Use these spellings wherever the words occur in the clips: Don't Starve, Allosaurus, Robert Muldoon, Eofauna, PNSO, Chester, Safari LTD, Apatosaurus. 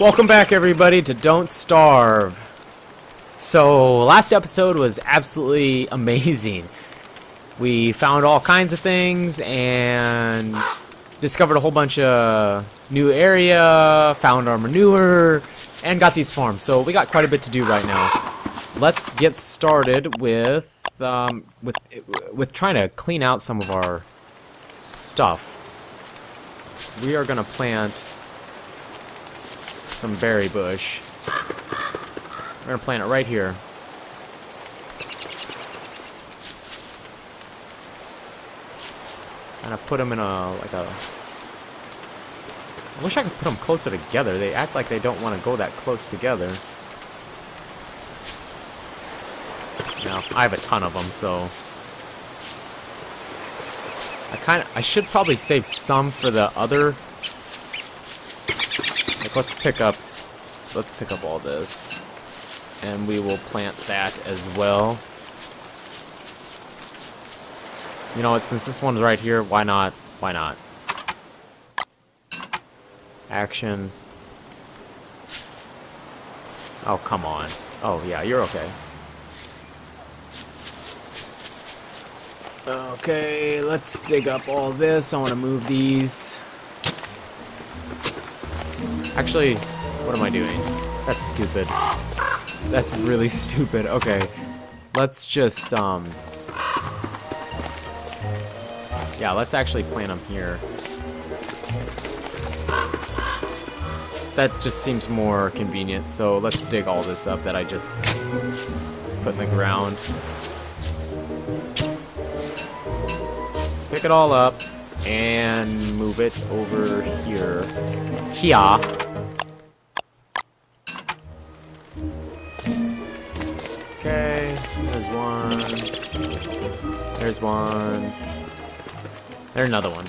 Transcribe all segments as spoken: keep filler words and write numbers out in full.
Welcome back, everybody, to Don't Starve. So, last episode was absolutely amazing. We found all kinds of things and discovered a whole bunch of new area, found our manure, and got these farms. So we got quite a bit to do right now. Let's get started with um, with with trying to clean out some of our stuff. We are gonna plant some berry bush. We're gonna plant it right here. And I put them in a like a. I wish I could put them closer together. They act like they don't want to go that close together. Now I have a ton of them, so I kind of I should probably save some for the other. Like let's pick up, let's pick up all this, and we will plant that as well. You know what, since this one's right here, why not? Why not? Action. Oh, come on. Oh, yeah, you're okay. Okay, let's dig up all this. I want to move these. Actually, what am I doing? That's stupid. That's really stupid. Okay, let's just, um... yeah, let's actually plant them here. That just seems more convenient, so let's dig all this up that I just put in the ground. Pick it all up and move it over here. Here. Okay, there's one. There's one. There's another one.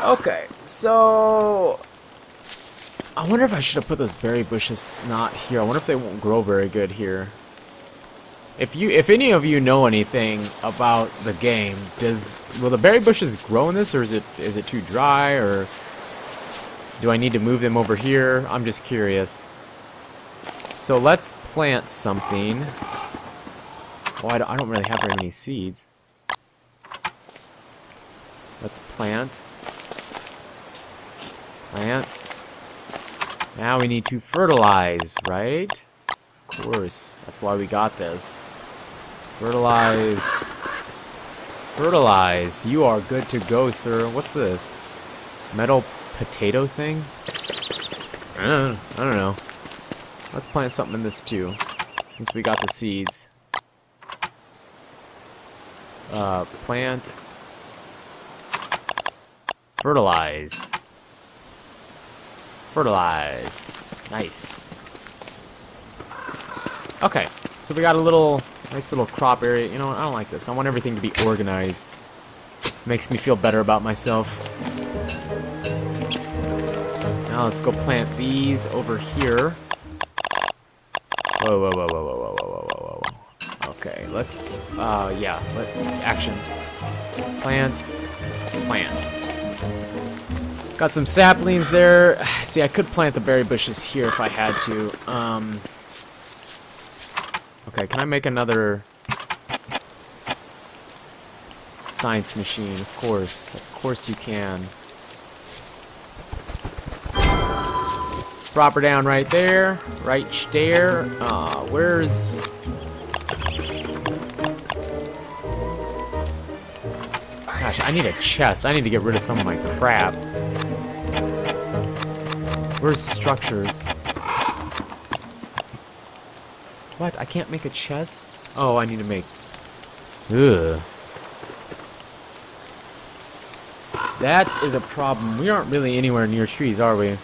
Okay, so I wonder if I should have put those berry bushes not here. I wonder if they won't grow very good here. If you, if any of you know anything about the game, does will the berry bushes grow in this, or is it is it too dry, or do I need to move them over here? I'm just curious. So let's plant something. Oh, I don't, I don't really have very many seeds. Let's plant. Plant. Now we need to fertilize, right? Of course. That's why we got this. Fertilize. Fertilize. You are good to go, sir. What's this? Metal potato thing? I don't, I don't know. Let's plant something in this too, since we got the seeds. Uh, plant. Fertilize. Fertilize. Nice. Okay, so we got a little, nice little crop area. You know, I don't like this. I want everything to be organized. Makes me feel better about myself. Now let's go plant these over here. Whoa, whoa, whoa, whoa, whoa, whoa, whoa, whoa, whoa. Okay, let's, uh, yeah, let, action. Plant. Plant. Got some saplings there. See, I could plant the berry bushes here if I had to. Um, okay, can I make another science machine? Of course. Of course you can. Drop her down right there. Right there. Uh, where's... Gosh, I need a chest. I need to get rid of some of my crap. Where's structures? What? I can't make a chest? Oh, I need to make... Ugh. That is a problem. We aren't really anywhere near trees, are we?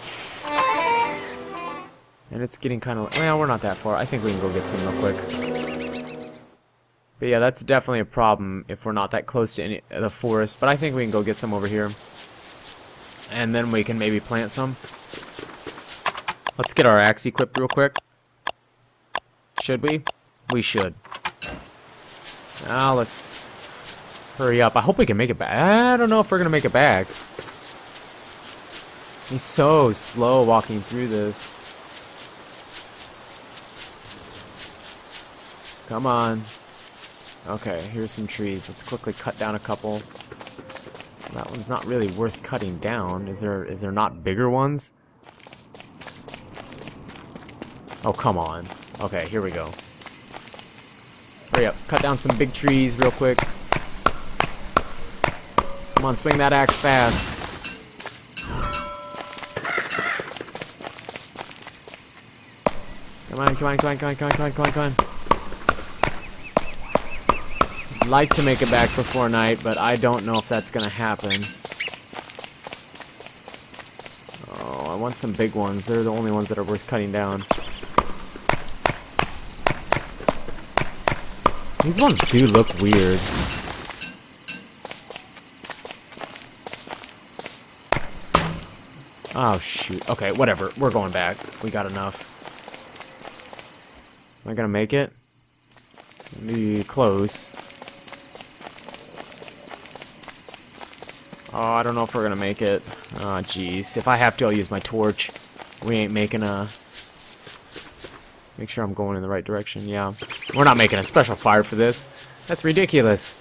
And it's getting kind of... Well, we're not that far. I think we can go get some real quick. But yeah, that's definitely a problem if we're not that close to any uh, the forest. But I think we can go get some over here. And then we can maybe plant some. Let's get our axe equipped real quick. Should we? We should. Now let's hurry up. I hope we can make it back. I don't know if we're going to make it back. I'm so slow walking through this. Come on. Okay, here's some trees. Let's quickly cut down a couple. That one's not really worth cutting down. Is there, is there not bigger ones? Oh, come on. Okay, here we go. Hurry up. Cut down some big trees real quick. Come on, swing that axe fast. Come on, come on, come on, come on, come on, come on, come on, come on. I'd like to make it back before night, but I don't know if that's gonna happen. Oh, I want some big ones. They're the only ones that are worth cutting down. These ones do look weird. Oh, shoot. Okay, whatever. We're going back. We got enough. Am I gonna make it? It's gonna be close. Oh, I don't know if we're gonna make it. Ah, oh, jeez. If I have to, I'll use my torch. We ain't making a... Make sure I'm going in the right direction, yeah. We're not making a special fire for this. That's ridiculous.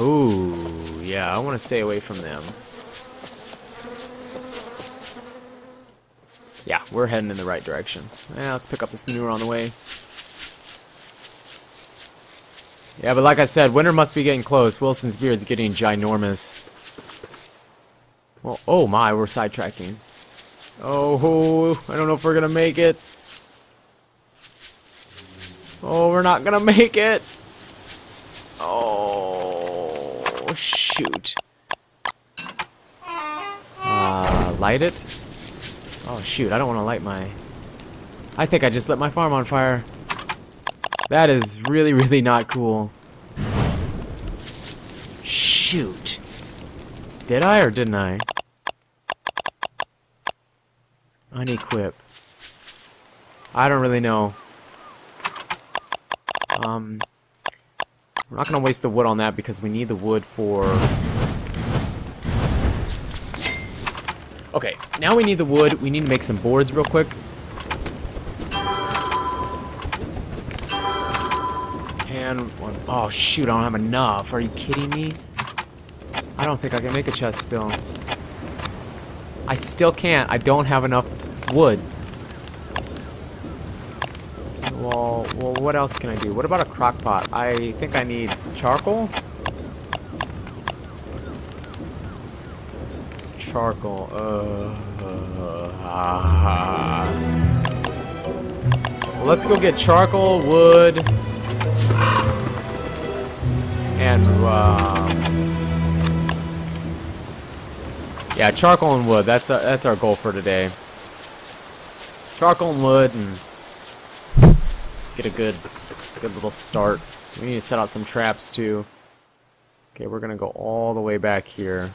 Ooh, yeah, I wanna stay away from them. Yeah, we're heading in the right direction. Yeah, let's pick up this manure on the way. Yeah, but like I said, winter must be getting close. Wilson's beard's getting ginormous. Well, oh my, we're sidetracking. Oh, I don't know if we're gonna make it. Oh, we're not gonna make it. Oh, shoot. Uh, light it? Oh, shoot, I don't want to light my... I think I just lit my farm on fire. That is really, really not cool. Shoot. Did I or didn't I? Unequip. I don't really know. Um, we're not going to waste the wood on that because we need the wood for... Okay, now we need the wood. We need to make some boards real quick. And one, oh shoot, I don't have enough. Are you kidding me? I don't think I can make a chest still. I still can't. I don't have enough wood. Well, well, what else can I do? What about a crock pot? I think I need charcoal. Charcoal. Uh, uh, uh. Let's go get charcoal, wood, and um, yeah, charcoal and wood. That's a, that's our goal for today. Charcoal and wood, and get a good good little start. We need to set out some traps too. Okay, we're gonna go all the way back here.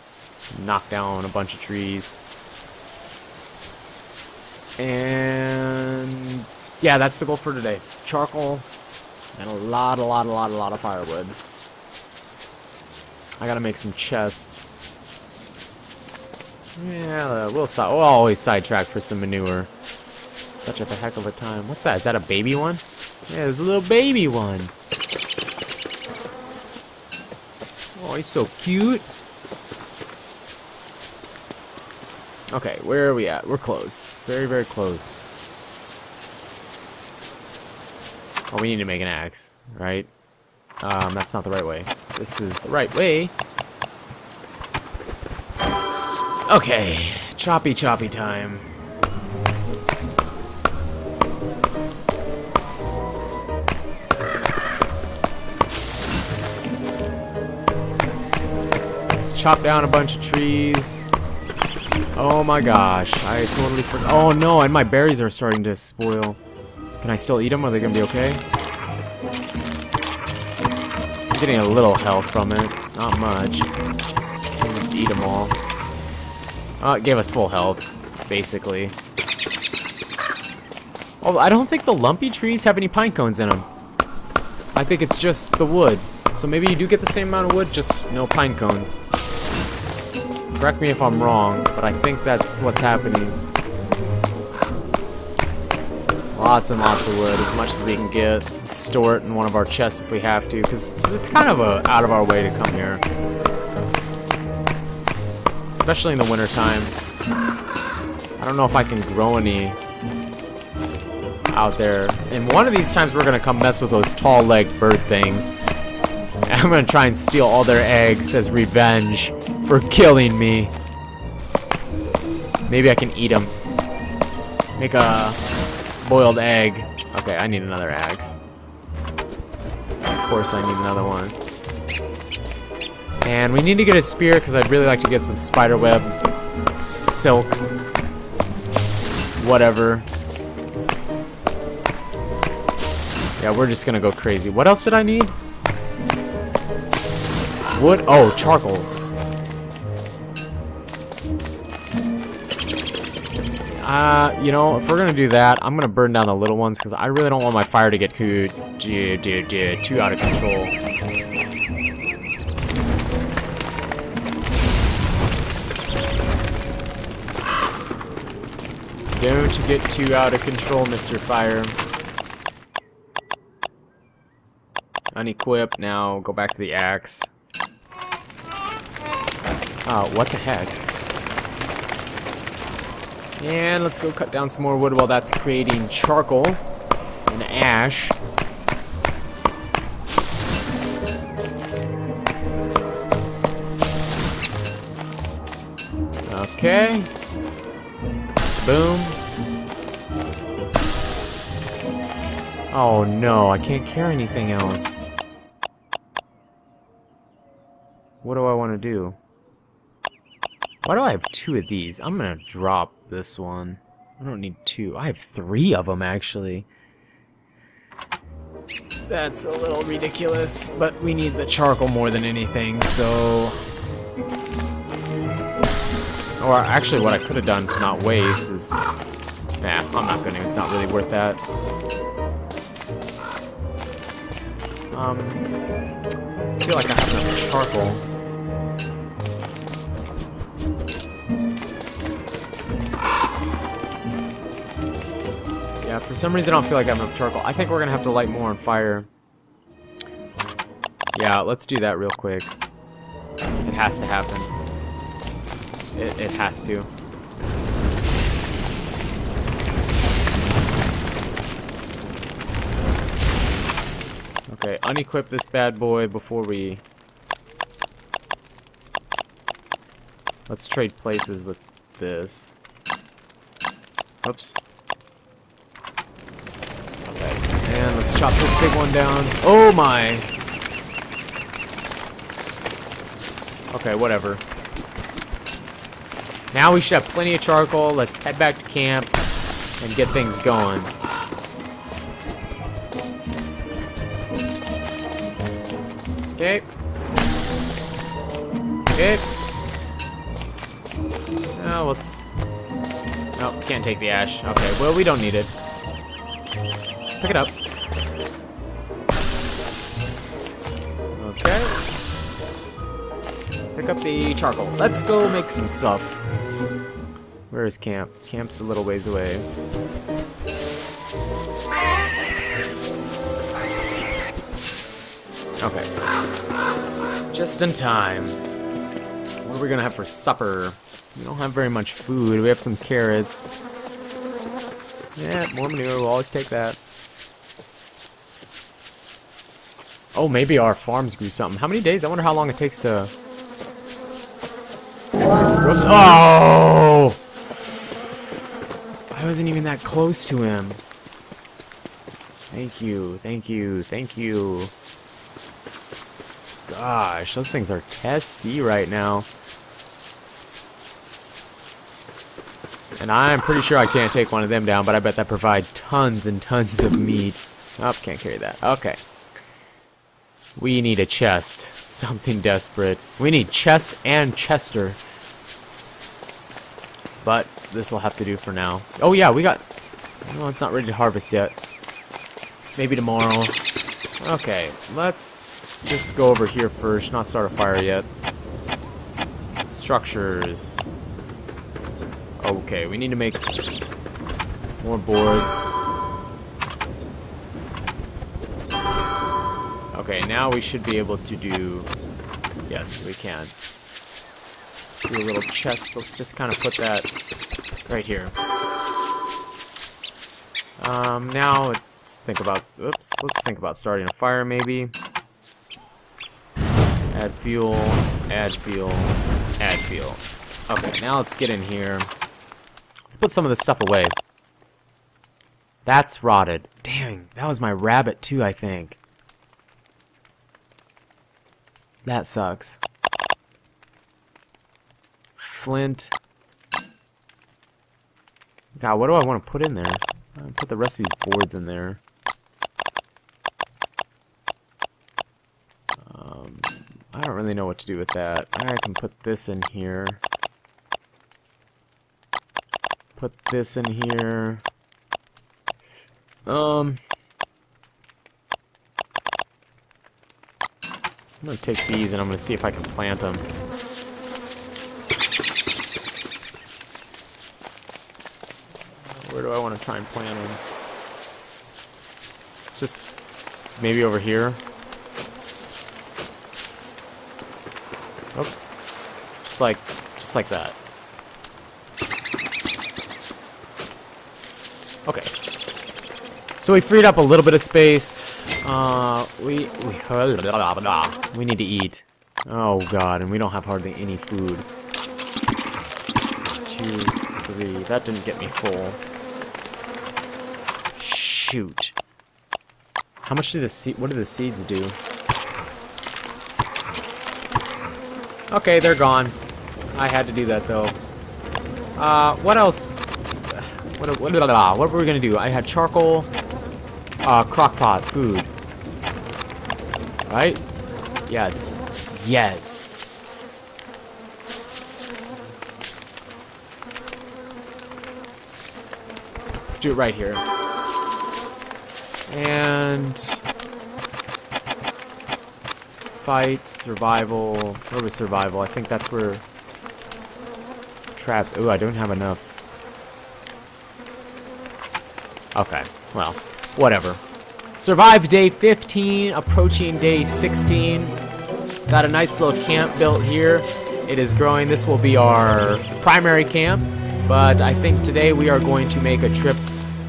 Knock down a bunch of trees. And yeah, that's the goal for today. Charcoal and a lot, a lot, a lot, a lot of firewood. I gotta make some chests. Yeah, we'll, si we'll always sidetrack for some manure. Such a heck of a time. What's that? Is that a baby one? Yeah, there's a little baby one. Oh, he's so cute. Okay, where are we at? We're close. Very, very close. Oh, we need to make an axe, right? Um, that's not the right way. This is the right way. Okay, choppy, choppy time. Let's chop down a bunch of trees. Oh my gosh, I totally forgot. Oh no, and my berries are starting to spoil. Can I still eat them? Are they gonna be okay? I'm getting a little health from it. Not much. I'll just eat them all. Uh, it gave us full health, basically. Oh, I don't think the lumpy trees have any pine cones in them. I think it's just the wood. So maybe you do get the same amount of wood, just no pine cones. Correct me if I'm wrong, but I think that's what's happening. Lots and lots of wood, as much as we can get. Store it in one of our chests if we have to, because it's, it's kind of a, out of our way to come here. Especially in the wintertime. I don't know if I can grow any out there. And one of these times we're going to come mess with those tall-legged bird things. I'm going to try and steal all their eggs as revenge for killing me. Maybe I can eat them. Make a boiled egg. Okay, I need another axe. Of course I need another one. And we need to get a spear because I'd really like to get some spiderweb, silk, whatever. Yeah, we're just going to go crazy. What else did I need? Wood? Oh, charcoal. Uh, you know, if we're gonna do that, I'm gonna burn down the little ones because I really don't want my fire to get too, too, too, too out of control. Don't get too out of control, Mister Fire. Unequip now. Go back to the axe. Oh, what the heck? And let's go cut down some more wood while that's creating charcoal and ash. Okay. Boom. Oh no, I can't carry anything else. What do I want to do? Why do I have two of these? I'm gonna drop this one. I don't need two. I have three of them, actually. That's a little ridiculous, but we need the charcoal more than anything, so... Or actually, what I could have done to not waste is... Nah, I'm not gonna. It's not really worth that. Um, I feel like I have enough charcoal. Yeah, for some reason I don't feel like I have enough charcoal. I think we're gonna have to light more on fire. Yeah, let's do that real quick. It has to happen. It, it has to. Okay, unequip this bad boy before we... Let's trade places with this. Oops. Let's chop this big one down. Oh my! Okay, whatever. Now we should have plenty of charcoal. Let's head back to camp and get things going. Okay. Okay. Oh, let's... Oh, can't take the ash. Okay, well, we don't need it. Pick it up. Okay. Pick up the charcoal. Let's go make some stuff. Where is camp? Camp's a little ways away. Okay. Just in time. What are we gonna have for supper? We don't have very much food. We have some carrots. Yeah, more manure. We'll always take that. Oh, maybe our farms grew something. How many days? I wonder how long it takes to... Grow some... Oh! I wasn't even that close to him. Thank you, thank you, thank you. Gosh, those things are testy right now. And I'm pretty sure I can't take one of them down, but I bet that provides tons and tons of meat. Oh, can't carry that. Okay. We need a chest. Something desperate. We need chest and Chester. But this will have to do for now. Oh yeah, we got... Well, it's not ready to harvest yet. Maybe tomorrow. Okay, let's just go over here first. Not start a fire yet. Let's structures. Okay, we need to make more boards. Okay, now we should be able to do... Yes, we can. Let's do a little chest. Let's just kind of put that right here. Um, now let's think about... Oops, let's think about starting a fire, maybe. Add fuel, add fuel, add fuel. Okay, now let's get in here. Let's put some of this stuff away. That's rotted. Dang, that was my rabbit too, I think. That sucks. Flint. God, what do I want to put in there? I'll put the rest of these boards in there. Um, I don't really know what to do with that. I can put this in here. Put this in here. Um, I'm going to take these and I'm going to see if I can plant them. Where do I want to try and plant them? It's just maybe over here. Oh, just like, just like that. Okay. So we freed up a little bit of space. Uh, we we we need to eat. Oh God, and we don't have hardly any food. Two, three. That didn't get me full. Shoot. How much do the seed? What do the seeds do? Okay, they're gone. I had to do that though. Uh, what else? What, what, what were we gonna do? I had charcoal, uh, crockpot, food. Right? Yes. Yes. Let's do it right here. And fight, survival. Where was survival? I think that's where traps. Oh, I don't have enough. Okay, well, whatever. Survived day fifteen, approaching day sixteen. Got a nice little camp built here. It is growing. This will be our primary camp, but I think today we are going to make a trip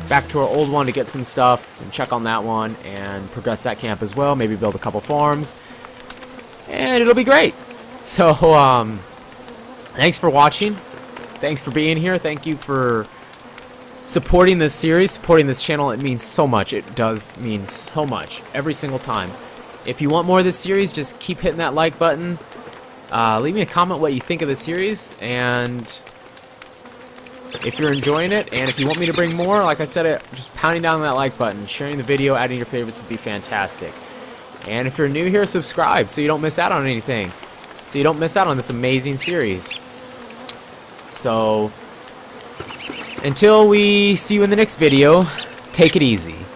back to our old one to get some stuff and check on that one and progress that camp as well. Maybe build a couple farms, and it'll be great. So, um, thanks for watching. Thanks for being here. Thank you for supporting this series, supporting this channel. It means so much. It does mean so much every single time. If you want more of this series, just keep hitting that like button. Uh, leave me a comment what you think of the series, and if you're enjoying it, and if you want me to bring more, like I said, just pounding down that like button, sharing the video, adding your favorites would be fantastic. And if you're new here, subscribe so you don't miss out on anything, so you don't miss out on this amazing series. So until we see you in the next video, take it easy.